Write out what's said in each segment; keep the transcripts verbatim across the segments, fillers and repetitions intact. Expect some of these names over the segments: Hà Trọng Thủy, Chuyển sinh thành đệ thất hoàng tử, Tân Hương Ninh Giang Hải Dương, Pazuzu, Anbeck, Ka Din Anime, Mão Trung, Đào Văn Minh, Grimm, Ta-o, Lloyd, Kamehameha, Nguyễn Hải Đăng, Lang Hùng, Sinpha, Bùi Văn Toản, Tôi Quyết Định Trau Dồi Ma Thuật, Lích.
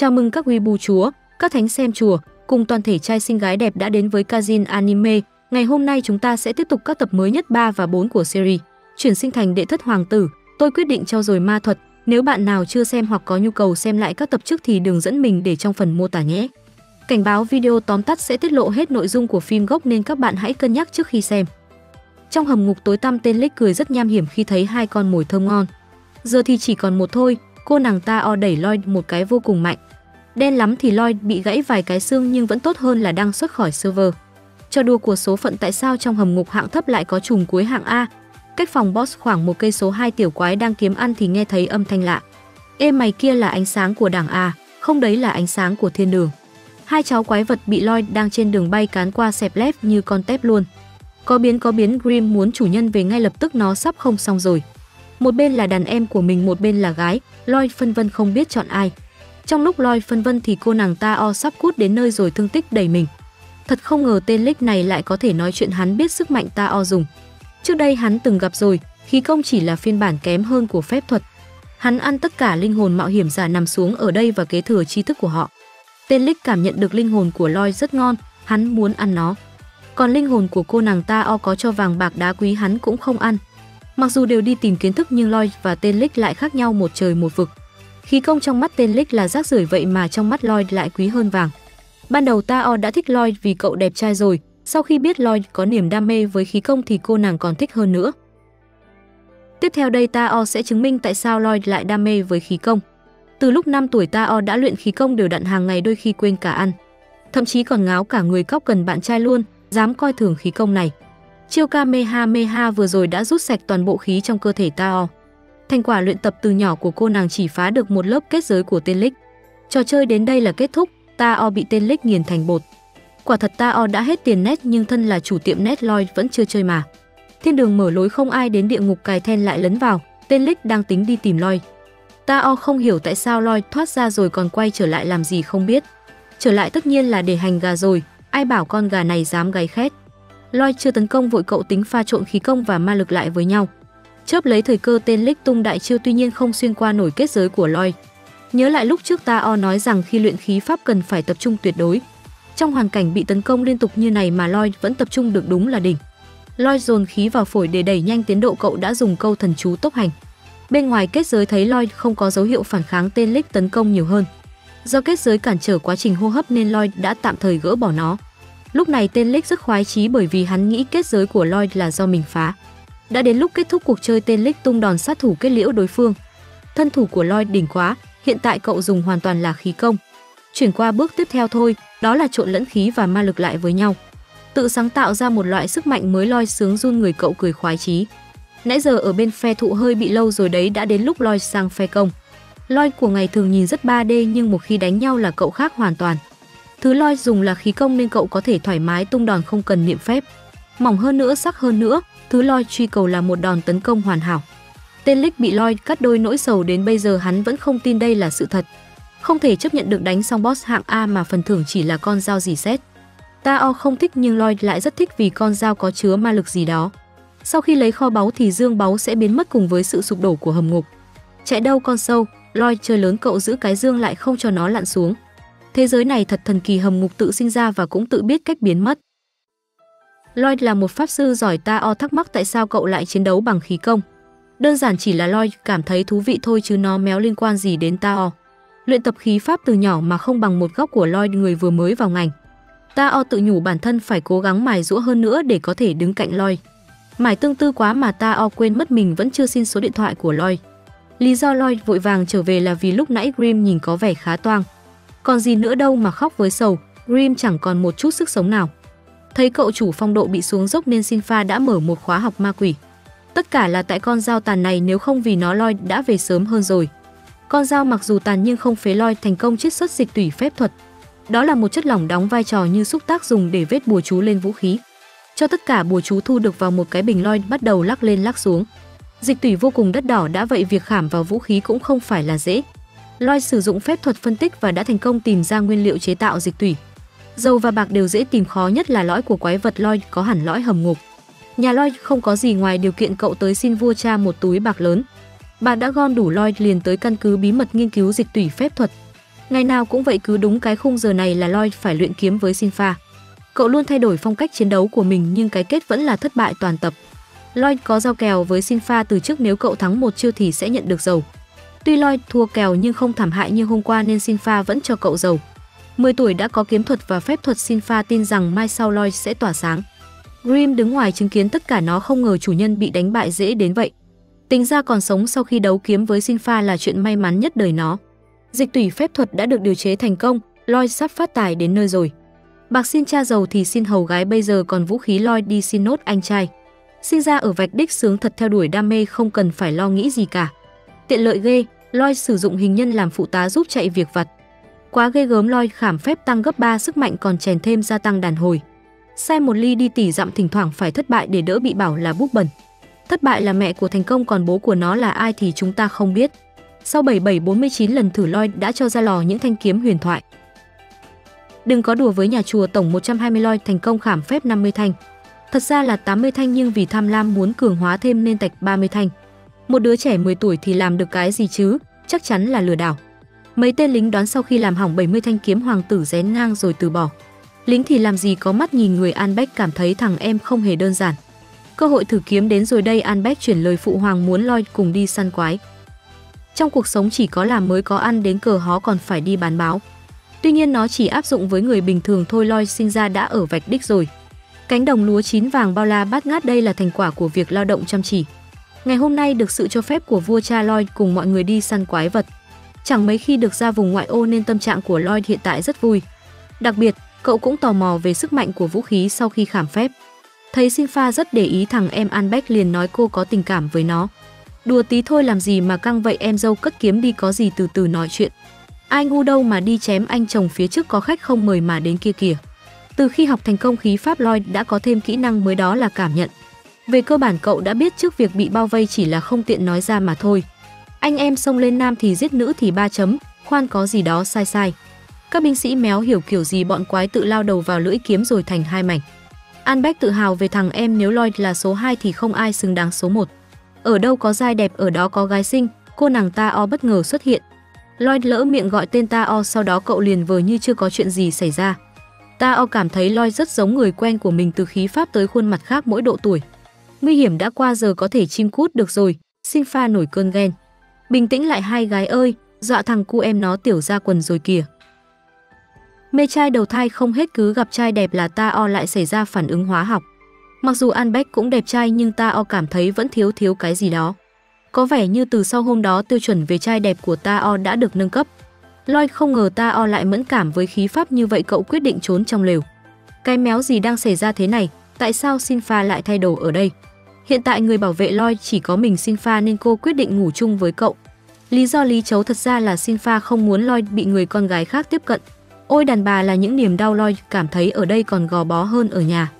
Chào mừng các weeaboo chúa, các thánh xem chùa cùng toàn thể trai xinh gái đẹp đã đến với Ka Din Anime. Ngày hôm nay chúng ta sẽ tiếp tục các tập mới nhất ba và bốn của series Chuyển sinh thành đệ thất hoàng tử. Tôi quyết định trau dồi ma thuật. Nếu bạn nào chưa xem hoặc có nhu cầu xem lại các tập trước thì đừng dẫn mình để trong phần mô tả nhé. Cảnh báo, video tóm tắt sẽ tiết lộ hết nội dung của phim gốc nên các bạn hãy cân nhắc trước khi xem. Trong hầm ngục tối tăm, tên Lích cười rất nham hiểm khi thấy hai con mồi thơm ngon. Giờ thì chỉ còn một thôi, cô nàng Ta-o đẩy Lloyd một cái vô cùng mạnh. Đen lắm thì Lloyd bị gãy vài cái xương nhưng vẫn tốt hơn là đang xuất khỏi server. Trò đùa của số phận, tại sao trong hầm ngục hạng thấp lại có trùm cuối hạng A? Cách phòng boss khoảng một cây số, hai tiểu quái đang kiếm ăn thì nghe thấy âm thanh lạ. Ê mày, kia là ánh sáng của đảng à? Không, đấy là ánh sáng của thiên đường. Hai cháu quái vật bị Lloyd đang trên đường bay cán qua xẹp lép như con tép luôn. Có biến có biến, Grimm muốn chủ nhân về ngay lập tức, nó sắp không xong rồi. Một bên là đàn em của mình, một bên là gái, Lloyd phân vân không biết chọn ai. Trong lúc Lloyd phân vân thì cô nàng Ta-o sắp cút đến nơi rồi, thương tích đẩy mình. Thật không ngờ tên Lích này lại có thể nói chuyện, hắn biết sức mạnh Ta-o dùng. Trước đây hắn từng gặp rồi, khí công chỉ là phiên bản kém hơn của phép thuật. Hắn ăn tất cả linh hồn mạo hiểm giả nằm xuống ở đây và kế thừa tri thức của họ. Tên Lích cảm nhận được linh hồn của Lloyd rất ngon, hắn muốn ăn nó. Còn linh hồn của cô nàng Ta-o có cho vàng bạc đá quý hắn cũng không ăn. Mặc dù đều đi tìm kiến thức nhưng Lloyd và tên Lích lại khác nhau một trời một vực. Khí công trong mắt tên Lích là rác rưởi, vậy mà trong mắt Lloyd lại quý hơn vàng. Ban đầu Ta-o đã thích Lloyd vì cậu đẹp trai rồi, sau khi biết Lloyd có niềm đam mê với khí công thì cô nàng còn thích hơn nữa. Tiếp theo đây, Ta-o sẽ chứng minh tại sao Lloyd lại đam mê với khí công. Từ lúc năm tuổi, Ta-o đã luyện khí công đều đặn hàng ngày, đôi khi quên cả ăn. Thậm chí còn ngáo cả người, cóc cần bạn trai luôn, dám coi thường khí công này. Chiêu Kamehameha vừa rồi đã rút sạch toàn bộ khí trong cơ thể Ta-o. Thành quả luyện tập từ nhỏ của cô nàng chỉ phá được một lớp kết giới của tên Lích. Trò chơi đến đây là kết thúc, Ta-o bị tên Lích nghiền thành bột. Quả thật Ta-o đã hết tiền net nhưng thân là chủ tiệm net, Lloyd vẫn chưa chơi mà. Thiên đường mở lối không ai đến, địa ngục cài then lại lấn vào, tên Lích đang tính đi tìm Lloyd. Ta-o không hiểu tại sao Lloyd thoát ra rồi còn quay trở lại làm gì không biết. Trở lại tất nhiên là để hành gà rồi, ai bảo con gà này dám gáy khét. Lloyd chưa tấn công vội, cậu tính pha trộn khí công và ma lực lại với nhau. Chớp lấy thời cơ, tên Lích tung đại chiêu, tuy nhiên không xuyên qua nổi kết giới của Lloyd. Nhớ lại lúc trước Ta-o nói rằng khi luyện khí pháp cần phải tập trung tuyệt đối. Trong hoàn cảnh bị tấn công liên tục như này mà Lloyd vẫn tập trung được, đúng là đỉnh. Lloyd dồn khí vào phổi để đẩy nhanh tiến độ, cậu đã dùng câu thần chú tốc hành. Bên ngoài kết giới thấy Lloyd không có dấu hiệu phản kháng, tên Lích tấn công nhiều hơn. Do kết giới cản trở quá trình hô hấp nên Lloyd đã tạm thời gỡ bỏ nó. Lúc này tên Lích rất khoái chí bởi vì hắn nghĩ kết giới của Lloyd là do mình phá. Đã đến lúc kết thúc cuộc chơi, tên Lích tung đòn sát thủ kết liễu đối phương. Thân thủ của Lloyd đỉnh quá, hiện tại cậu dùng hoàn toàn là khí công. Chuyển qua bước tiếp theo thôi, đó là trộn lẫn khí và ma lực lại với nhau. Tự sáng tạo ra một loại sức mạnh mới, Lloyd sướng run người, cậu cười khoái chí. Nãy giờ ở bên phe thụ hơi bị lâu rồi đấy, đã đến lúc Lloyd sang phe công. Lloyd của ngày thường nhìn rất ba D nhưng một khi đánh nhau là cậu khác hoàn toàn. Thứ Lloyd dùng là khí công nên cậu có thể thoải mái tung đòn không cần niệm phép. Mỏng hơn nữa, sắc hơn nữa, thứ Lloyd truy cầu là một đòn tấn công hoàn hảo. Tên Lích bị Lloyd cắt đôi, nỗi sầu đến bây giờ hắn vẫn không tin đây là sự thật. Không thể chấp nhận được đánh xong boss hạng A mà phần thưởng chỉ là con dao dì xét. Ta-o không thích nhưng Lloyd lại rất thích vì con dao có chứa ma lực gì đó. Sau khi lấy kho báu thì dương báu sẽ biến mất cùng với sự sụp đổ của hầm ngục. Chạy đâu con sâu, Lloyd chơi lớn, cậu giữ cái dương lại không cho nó lặn xuống. Thế giới này thật thần kỳ, hầm ngục tự sinh ra và cũng tự biết cách biến mất. Lloyd là một pháp sư giỏi, Ta-o thắc mắc tại sao cậu lại chiến đấu bằng khí công. Đơn giản chỉ là Lloyd cảm thấy thú vị thôi chứ nó méo liên quan gì đến Ta-o. Luyện tập khí pháp từ nhỏ mà không bằng một góc của Lloyd, người vừa mới vào ngành. Ta-o tự nhủ bản thân phải cố gắng mài giũa hơn nữa để có thể đứng cạnh Lloyd. Mải tương tư quá mà Ta-o quên mất mình vẫn chưa xin số điện thoại của Lloyd. Lý do Lloyd vội vàng trở về là vì lúc nãy Grimm nhìn có vẻ khá toang. Còn gì nữa đâu mà khóc với sầu, Grimm chẳng còn một chút sức sống nào. Thấy cậu chủ phong độ bị xuống dốc nên Sinpha đã mở một khóa học ma quỷ. Tất cả là tại con dao tàn này, nếu không vì nó Lloyd đã về sớm hơn rồi. Con dao mặc dù tàn nhưng không phế, Lloyd thành công chiết xuất dịch tủy phép thuật. Đó là một chất lỏng đóng vai trò như xúc tác dùng để vết bùa chú lên vũ khí. Cho tất cả bùa chú thu được vào một cái bình, Lloyd bắt đầu lắc lên lắc xuống. Dịch tủy vô cùng đắt đỏ, đã vậy việc khảm vào vũ khí cũng không phải là dễ. Lloyd sử dụng phép thuật phân tích và đã thành công tìm ra nguyên liệu chế tạo dịch tủy. Dầu và bạc đều dễ tìm, khó nhất là lõi của quái vật, Lloyd có hẳn lõi hầm ngục. Nhà Lloyd không có gì ngoài điều kiện cậu tới xin vua cha một túi bạc lớn. Bà đã gom đủ, Lloyd liền tới căn cứ bí mật nghiên cứu dịch tủy phép thuật. Ngày nào cũng vậy, cứ đúng cái khung giờ này là Lloyd phải luyện kiếm với Sinpha. Cậu luôn thay đổi phong cách chiến đấu của mình nhưng cái kết vẫn là thất bại toàn tập. Lloyd có giao kèo với Sinpha từ trước, nếu cậu thắng một chiêu thì sẽ nhận được dầu. Tuy Lloyd thua kèo nhưng không thảm hại như hôm qua nên Sinpha vẫn cho cậu dầu. mười tuổi đã có kiếm thuật và phép thuật, Sinpha tin rằng mai sau Lloyd sẽ tỏa sáng. Grimm đứng ngoài chứng kiến tất cả, nó không ngờ chủ nhân bị đánh bại dễ đến vậy. Tính ra còn sống sau khi đấu kiếm với Sinpha là chuyện may mắn nhất đời nó. Dịch tủy phép thuật đã được điều chế thành công, Lloyd sắp phát tài đến nơi rồi. Bạc xin cha giàu thì xin hầu gái, bây giờ còn vũ khí Lloyd đi xin nốt anh trai. Sinh ra ở vạch đích sướng thật, theo đuổi đam mê không cần phải lo nghĩ gì cả. Tiện lợi ghê, Lloyd sử dụng hình nhân làm phụ tá giúp chạy việc vặt. Quá ghê gớm, Lloyd khảm phép tăng gấp ba sức mạnh còn chèn thêm gia tăng đàn hồi. Sai một ly đi tỷ dặm, thỉnh thoảng phải thất bại để đỡ bị bảo là búp bẩn. Thất bại là mẹ của thành công, còn bố của nó là ai thì chúng ta không biết. Sau bảy bảy bốn mươi chín lần thử, Lloyd đã cho ra lò những thanh kiếm huyền thoại. Đừng có đùa với nhà chùa, tổng một trăm hai mươi Lloyd thành công khảm phép năm mươi thanh. Thật ra là tám mươi thanh nhưng vì tham lam muốn cường hóa thêm nên tạch ba mươi thanh. Một đứa trẻ mười tuổi thì làm được cái gì chứ, chắc chắn là lừa đảo. Mấy tên lính đoán sau khi làm hỏng bảy mươi thanh kiếm hoàng tử rén ngang rồi từ bỏ. Lính thì làm gì có mắt nhìn người, Anbeck cảm thấy thằng em không hề đơn giản. Cơ hội thử kiếm đến rồi đây, Anbeck chuyển lời phụ hoàng muốn Lloyd cùng đi săn quái. Trong cuộc sống chỉ có làm mới có ăn, đến cờ hó còn phải đi bán báo. Tuy nhiên nó chỉ áp dụng với người bình thường thôi, Lloyd sinh ra đã ở vạch đích rồi. Cánh đồng lúa chín vàng bao la bát ngát, đây là thành quả của việc lao động chăm chỉ. Ngày hôm nay được sự cho phép của vua cha, Lloyd cùng mọi người đi săn quái vật. Chẳng mấy khi được ra vùng ngoại ô nên tâm trạng của Lloyd hiện tại rất vui. Đặc biệt, cậu cũng tò mò về sức mạnh của vũ khí sau khi khảm phép. Thấy Sinpha rất để ý thằng em, Anbeck liền nói cô có tình cảm với nó. Đùa tí thôi làm gì mà căng vậy em dâu, cất kiếm đi, có gì từ từ nói chuyện. Ai ngu đâu mà đi chém anh chồng, phía trước có khách không mời mà đến kia kìa. Từ khi học thành công khí pháp, Lloyd đã có thêm kỹ năng mới, đó là cảm nhận. Về cơ bản cậu đã biết trước việc bị bao vây, chỉ là không tiện nói ra mà thôi. Anh em xông lên, nam thì giết nữ thì ba chấm, khoan có gì đó sai sai. Các binh sĩ méo hiểu kiểu gì, bọn quái tự lao đầu vào lưỡi kiếm rồi thành hai mảnh. Anbeck tự hào về thằng em, nếu Lloyd là số hai thì không ai xứng đáng số một. Ở đâu có giai đẹp ở đó có gái xinh, cô nàng Ta-o bất ngờ xuất hiện. Lloyd lỡ miệng gọi tên Ta-o, sau đó cậu liền vờ như chưa có chuyện gì xảy ra. Ta-o cảm thấy Lloyd rất giống người quen của mình, từ khí pháp tới khuôn mặt khác mỗi độ tuổi. Nguy hiểm đã qua, giờ có thể chim cút được rồi. Sinpha nổi cơn ghen. Bình tĩnh lại hai gái ơi, dọa thằng cu em nó tiểu ra quần rồi kìa. Mê trai đầu thai không hết, cứ gặp trai đẹp là Ta-o lại xảy ra phản ứng hóa học. Mặc dù Anbeck cũng đẹp trai nhưng Ta-o cảm thấy vẫn thiếu thiếu cái gì đó. Có vẻ như từ sau hôm đó tiêu chuẩn về trai đẹp của Ta-o đã được nâng cấp. Lloyd không ngờ Ta-o lại mẫn cảm với khí pháp như vậy, cậu quyết định trốn trong lều. Cái méo gì đang xảy ra thế này, tại sao Sinpha lại thay đồ ở đây? Hiện tại người bảo vệ Lloyd chỉ có mình Sinpha nên cô quyết định ngủ chung với cậu. Lý do lý chấu thật ra là Sinpha không muốn Lloyd bị người con gái khác tiếp cận. Ôi đàn bà là những niềm đau, Lloyd cảm thấy ở đây còn gò bó hơn ở nhà.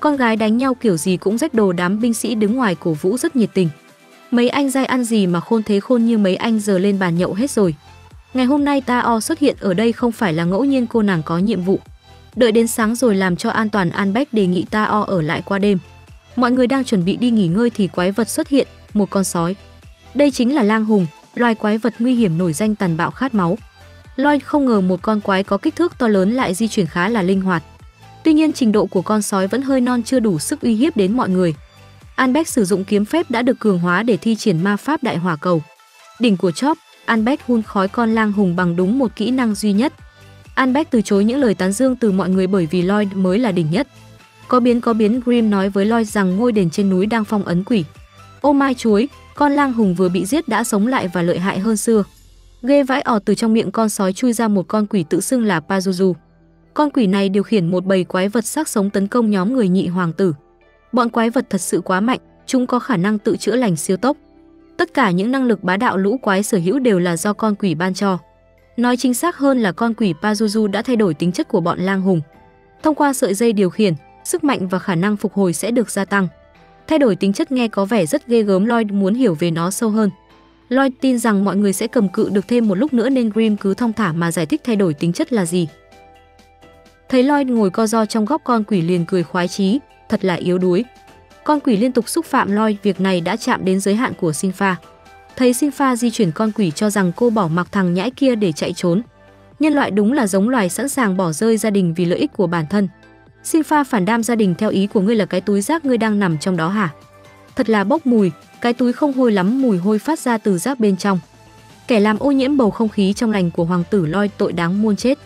Con gái đánh nhau kiểu gì cũng rách đồ, đám binh sĩ đứng ngoài cổ vũ rất nhiệt tình. Mấy anh dai ăn gì mà khôn thế, khôn như mấy anh giờ lên bàn nhậu hết rồi. Ngày hôm nay Ta-o xuất hiện ở đây không phải là ngẫu nhiên, cô nàng có nhiệm vụ. Đợi đến sáng rồi làm cho an toàn, Anbeck đề nghị Ta-o ở lại qua đêm. Mọi người đang chuẩn bị đi nghỉ ngơi thì quái vật xuất hiện, một con sói. Đây chính là Lang Hùng, loài quái vật nguy hiểm nổi danh tàn bạo khát máu. Lloyd không ngờ một con quái có kích thước to lớn lại di chuyển khá là linh hoạt. Tuy nhiên trình độ của con sói vẫn hơi non, chưa đủ sức uy hiếp đến mọi người. Anbeck sử dụng kiếm phép đã được cường hóa để thi triển ma pháp đại hỏa cầu. Đỉnh của chóp, Anbeck hun khói con Lang Hùng bằng đúng một kỹ năng duy nhất. Anbeck từ chối những lời tán dương từ mọi người bởi vì Lloyd mới là đỉnh nhất. Có biến có biến, Grimm nói với Lloyd rằng ngôi đền trên núi đang phong ấn quỷ. Ô mai chuối, con Lang Hùng vừa bị giết đã sống lại và lợi hại hơn xưa. Ghê vãi ỏ, từ trong miệng con sói chui ra một con quỷ tự xưng là Pazuzu. Con quỷ này điều khiển một bầy quái vật xác sống tấn công nhóm người nhị hoàng tử. Bọn quái vật thật sự quá mạnh, chúng có khả năng tự chữa lành siêu tốc. Tất cả những năng lực bá đạo lũ quái sở hữu đều là do con quỷ ban cho. Nói chính xác hơn là con quỷ Pazuzu đã thay đổi tính chất của bọn Lang Hùng. Thông qua sợi dây điều khiển, sức mạnh và khả năng phục hồi sẽ được gia tăng. Thay đổi tính chất nghe có vẻ rất ghê gớm, Lloyd muốn hiểu về nó sâu hơn. Lloyd tin rằng mọi người sẽ cầm cự được thêm một lúc nữa nên Grimm cứ thong thả mà giải thích thay đổi tính chất là gì. Thấy Lloyd ngồi co ro trong góc, con quỷ liền cười khoái chí, thật là yếu đuối. Con quỷ liên tục xúc phạm Lloyd, việc này đã chạm đến giới hạn của Sinpha. Thấy Sinpha di chuyển con quỷ cho rằng cô bỏ mặc thằng nhãi kia để chạy trốn. nhân loại đúng là giống loài sẵn sàng bỏ rơi gia đình vì lợi ích của bản thân. Sinpha phản đam gia đình theo ý của ngươi là cái túi rác ngươi đang nằm trong đó hả? Thật là bốc mùi, cái túi không hôi lắm, mùi hôi phát ra từ rác bên trong. Kẻ làm ô nhiễm bầu không khí trong lành của hoàng tử Lloyd, tội đáng muôn chết.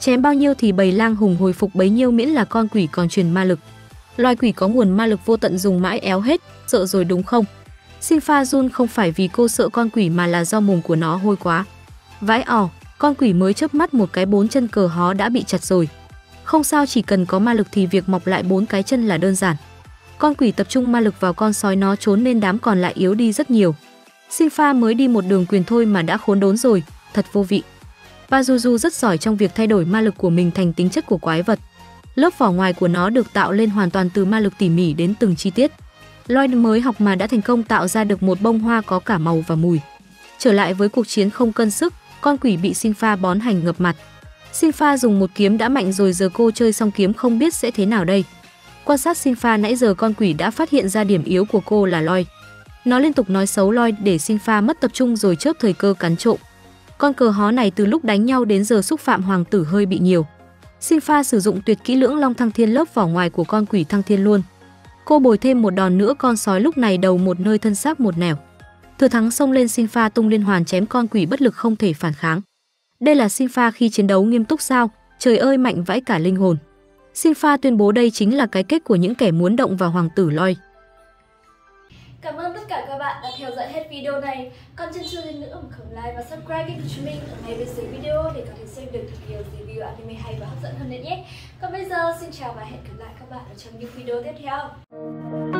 Chém bao nhiêu thì bầy lang hùng hồi phục bấy nhiêu, miễn là con quỷ còn truyền ma lực. Loài quỷ có nguồn ma lực vô tận, dùng mãi éo hết, sợ rồi đúng không? Sinpha run, không phải vì cô sợ con quỷ mà là do mồm của nó hôi quá. Vãi ỏ, con quỷ mới chớp mắt một cái bốn chân cờ hó đã bị chặt rồi. Không sao, chỉ cần có ma lực thì việc mọc lại bốn cái chân là đơn giản. Con quỷ tập trung ma lực vào con sói nó trốn nên đám còn lại yếu đi rất nhiều. Sinpha mới đi một đường quyền thôi mà đã khốn đốn rồi, thật vô vị. Pazuzu rất giỏi trong việc thay đổi ma lực của mình thành tính chất của quái vật. Lớp vỏ ngoài của nó được tạo lên hoàn toàn từ ma lực tỉ mỉ đến từng chi tiết. Lloyd mới học mà đã thành công tạo ra được một bông hoa có cả màu và mùi. Trở lại với cuộc chiến không cân sức, con quỷ bị Sinpha bón hành ngập mặt. Sinpha dùng một kiếm đã mạnh rồi, giờ cô chơi xong kiếm không biết sẽ thế nào đây. Quan sát Sinpha nãy giờ, con quỷ đã phát hiện ra điểm yếu của cô là Lloyd. Nó liên tục nói xấu Lloyd để Sinpha mất tập trung rồi chớp thời cơ cắn trộm. Con cờ hó này từ lúc đánh nhau đến giờ xúc phạm hoàng tử hơi bị nhiều. Sinpha sử dụng tuyệt kỹ lưỡng long thăng thiên, lớp vỏ ngoài của con quỷ thăng thiên luôn. Cô bồi thêm một đòn nữa, con sói lúc này đầu một nơi thân xác một nẻo. Thừa thắng xông lên, Sinpha tung liên hoàn chém con quỷ bất lực không thể phản kháng. Đây là Sinpha khi chiến đấu nghiêm túc sao? Trời ơi, mạnh vãi cả linh hồn. Sinpha tuyên bố đây chính là cái kết của những kẻ muốn động vào hoàng tử Lloyd. Cảm ơn tất cả các bạn đã theo dõi hết video này. Còn chân chưa lên nữa, không like và subscribe kênh của chúng mình ở ngay bên dưới video để có thể xem được nhiều review anime hay và hấp dẫn hơn nữa nhé. Còn bây giờ xin chào và hẹn gặp lại các bạn ở trong những video tiếp theo.